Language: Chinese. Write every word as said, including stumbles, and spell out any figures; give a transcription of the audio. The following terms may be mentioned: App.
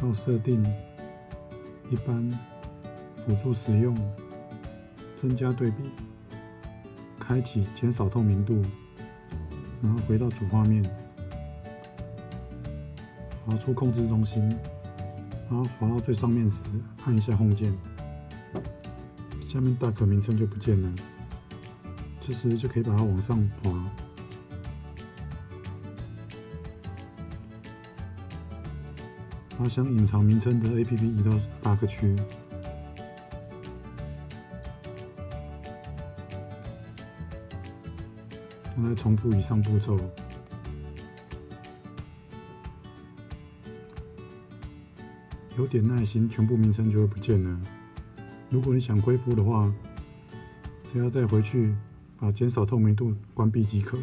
到设定、一般、辅助使用、增加对比、开启减少透明度，然后回到主画面，滑出控制中心，然后滑到最上面时按一下 Home 键，下面大可名称就不见了，这时就可以把它往上滑。 把想隐藏名称的 A P P 移到大客区，我再重复以上步骤。有点耐心，全部名称就会不见了。如果你想恢复的话，只要再回去把减少透明度关闭即可。